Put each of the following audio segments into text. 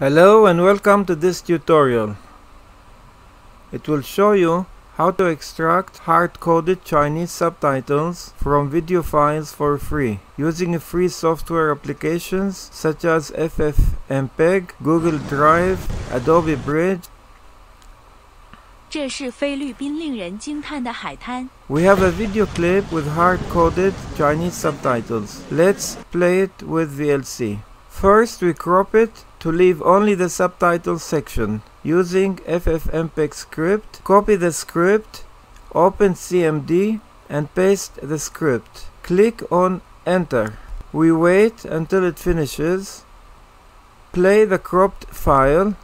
Hello and welcome to this tutorial. It will show you how to extract hard-coded Chinese subtitles from video files for free using free software applications such as FFmpeg, Google Drive, Adobe Bridge. We have a video clip with hard-coded Chinese subtitles. Let's play it with VLC. First, we crop it to leave only the subtitle section. Using FFmpeg script, copy the script, open CMD and paste the script. Click on Enter. We wait until it finishes. Play the cropped file.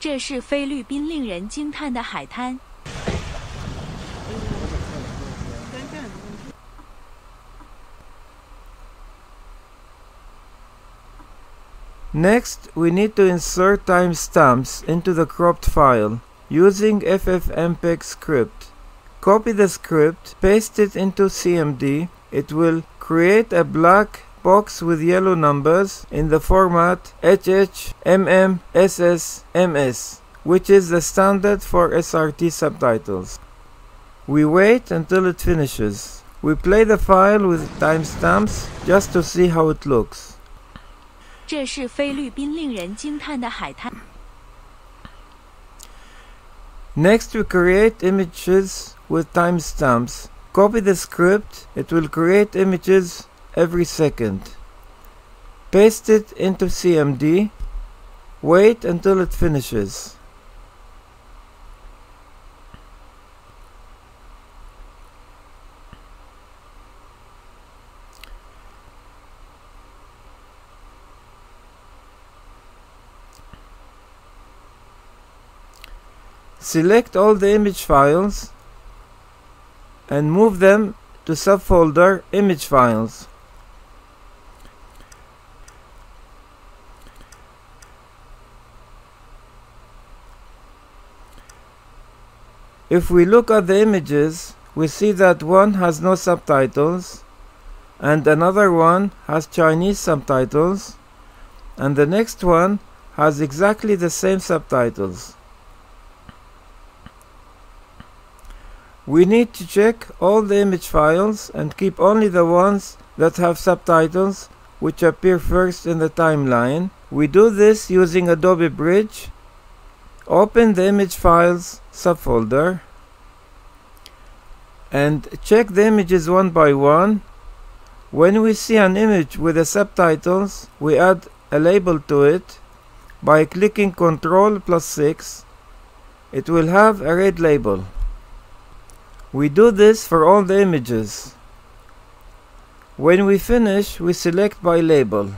This is Philippines. Next, we need to insert timestamps into the cropped file using FFmpeg script. Copy the script, paste it into CMD. It will create a black box with yellow numbers in the format HH, MM, SS, MS, which is the standard for SRT subtitles. We wait until it finishes. We play the file with timestamps just to see how it looks. Next, we create images with timestamps. Copy the script. It will create images every second. Paste it into CMD. Wait until it finishes. Select all the image files and move them to subfolder Image Files. If we look at the images, we see that one has no subtitles and another one has Chinese subtitles and the next one has exactly the same subtitles. We need to check all the image files and keep only the ones that have subtitles, which appear first in the timeline. We do this using Adobe Bridge. Open the Image Files subfolder and check the images one by one. When we see an image with the subtitles, we add a label to it by clicking Ctrl+6. It will have a red label. We do this for all the images. When we finish, we select by label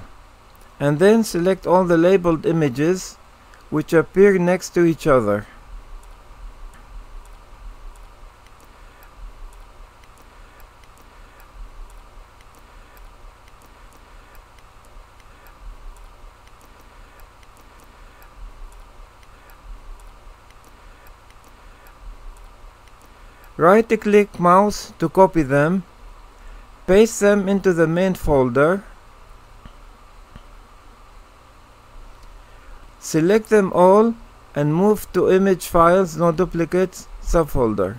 and then select all the labeled images which appear next to each other. Right-click mouse to copy them, paste them into the main folder, select them all and move to Image Files No Duplicates subfolder.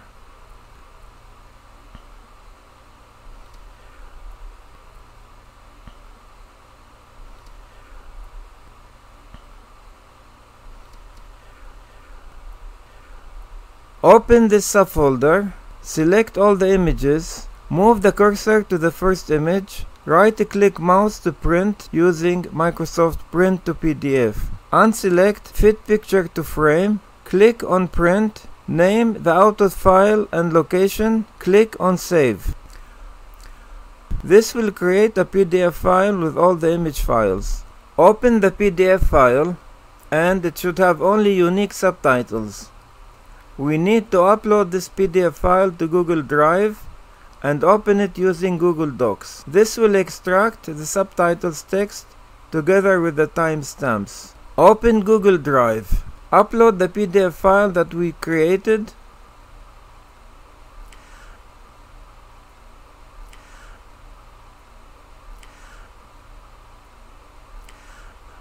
Open this subfolder, select all the images, move the cursor to the first image, right-click mouse to print using Microsoft Print to PDF. Unselect Fit Picture to Frame, click on Print, name the output file and location, click on Save. This will create a PDF file with all the image files. Open the PDF file and it should have only unique subtitles. We need to upload this PDF file to Google Drive and open it using Google Docs. This will extract the subtitles text together with the timestamps. Open Google Drive. Upload the PDF file that we created.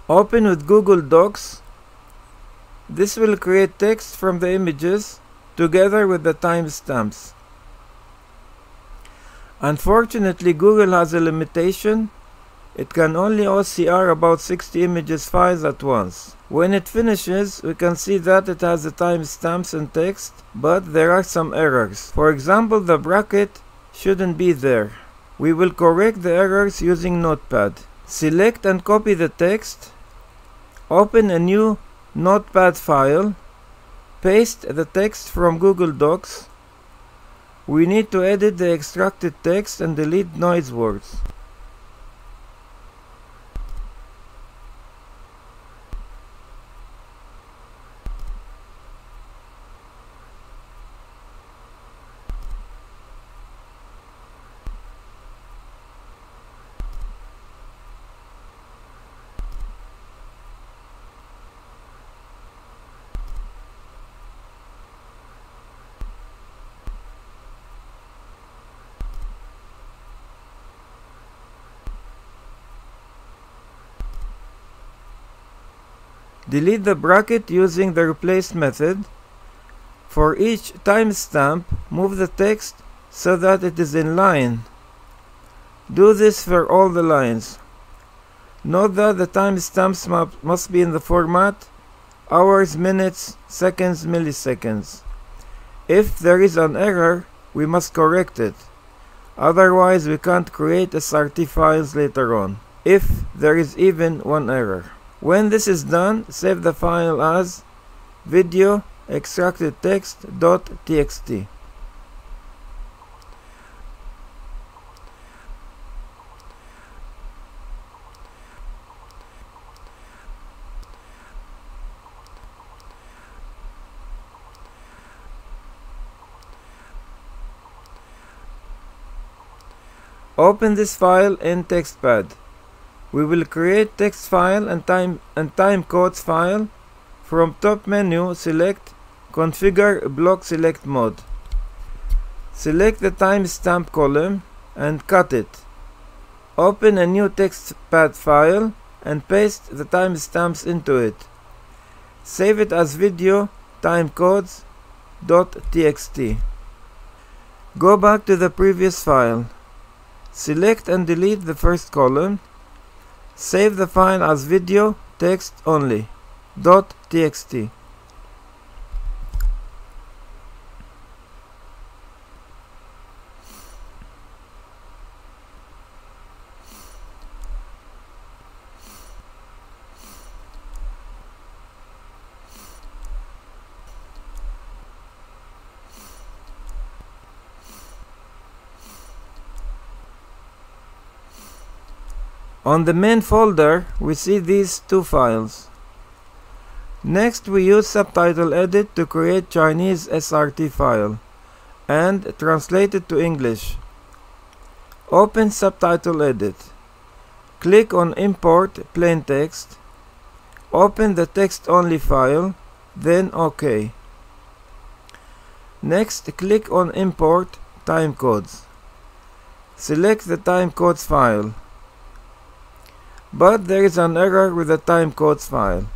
Open with Google Docs. This will create text from the images together with the timestamps. Unfortunately, Google has a limitation. It can only OCR about 60 images files at once. When it finishes, we can see that it has the timestamps and text, but there are some errors. For example, the bracket shouldn't be there. We will correct the errors using Notepad. Select and copy the text. Open a new Notepad file. Paste the text from Google Docs. We need to edit the extracted text and delete noise words. Delete the bracket using the replace method. For each timestamp, move the text so that it is in line. Do this for all the lines. Note that the timestamps must be in the format hours, minutes, seconds, milliseconds. If there is an error, we must correct it. Otherwise, we can't create SRT files later on, if there is even one error. When this is done, save the file as video extracted text.txt. Open this file in TextPad. We will create text file and timecodes file. From top menu, select Configure Block Select Mode. Select the timestamp column and cut it. Open a new TextPad file and paste the timestamps into it. Save it as video timecodes.txt. Go back to the previous file. Select and delete the first column. Save the file as video text only .txt. On the main folder, we see these two files. Next, we use Subtitle Edit to create Chinese SRT file and translate it to English. Open Subtitle Edit. Click on Import Plain Text. Open the text-only file, then OK. Next, click on Import Timecodes. Select the timecodes file. But there is an error with the timecodes file.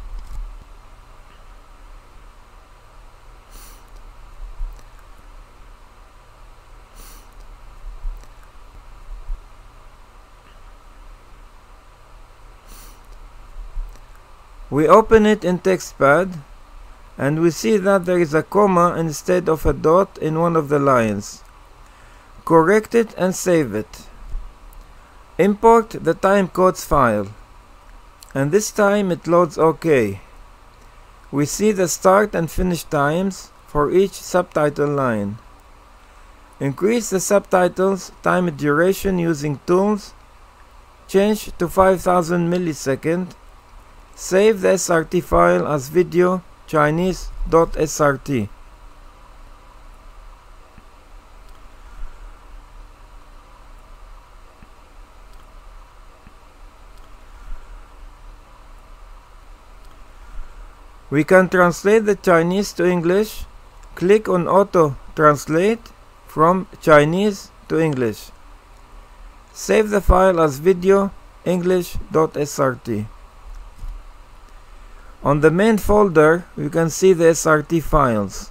We open it in TextPad and we see that there is a comma instead of a dot in one of the lines. Correct it and save it. Import the timecodes file, and this time it loads OK. We see the start and finish times for each subtitle line. Increase the subtitles time duration using tools. Change to 5000 milliseconds. Save the SRT file as video Chinese.srt. We can translate the Chinese to English. Click on Auto Translate from Chinese to English. Save the file as video English.srt. On the main folder, you can see the SRT files.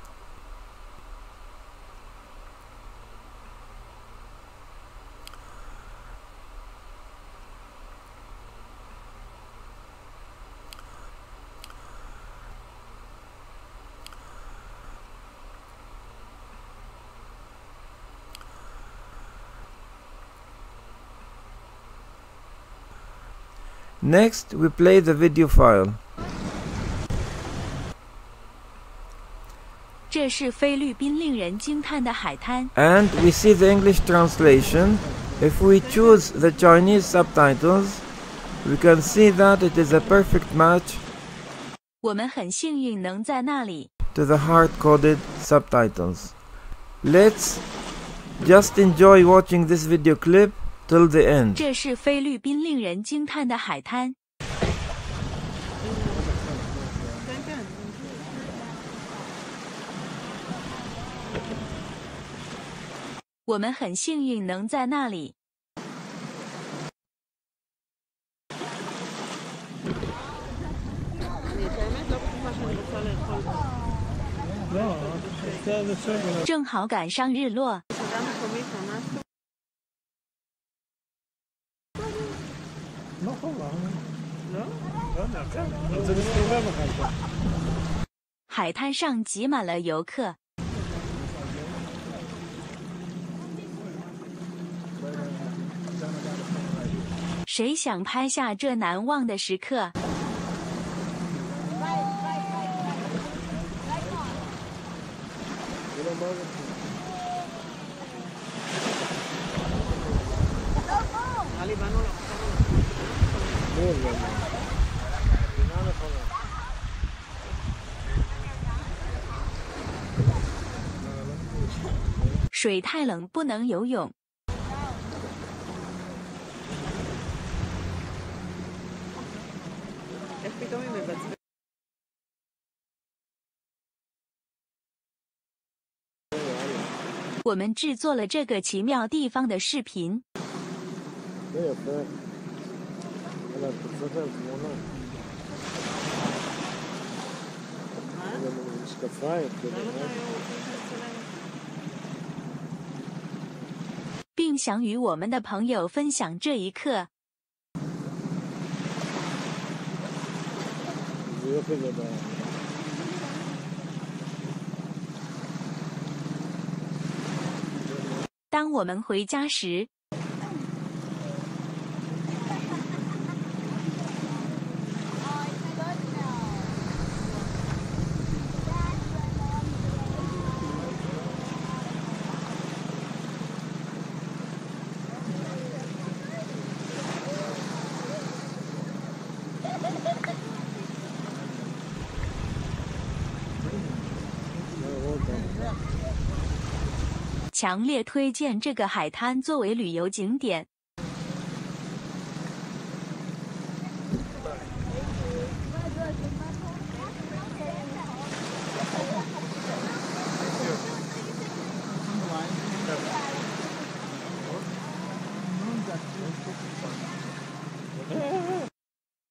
Next, we play the video file. 这是菲律宾令人惊叹的海滩。And we see the English translation. If we choose the Chinese subtitles, we can see that it is a perfect match 我们很幸运能在那里 to the hard-coded subtitles. Let's just enjoy watching this video clip till the end. 这是菲律宾令人惊叹的海滩。 我们很幸运能在那里。正好赶上日落。海滩上挤满了游客。 谁想拍下这难忘的时刻？水太冷，不能游泳。 我们制作了这个奇妙地方的视频。并想与我们的朋友分享这一刻。 当我们回家时，强烈推荐这个海滩作为旅游景点。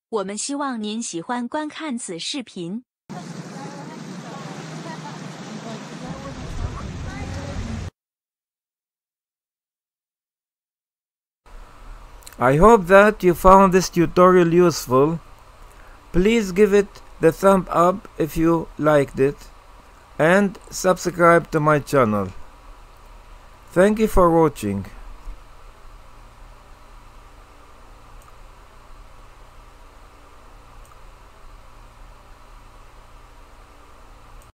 我们希望您喜欢观看此视频。 I hope that you found this tutorial useful. Please give it the thumb up if you liked it and subscribe to my channel. Thank you for watching.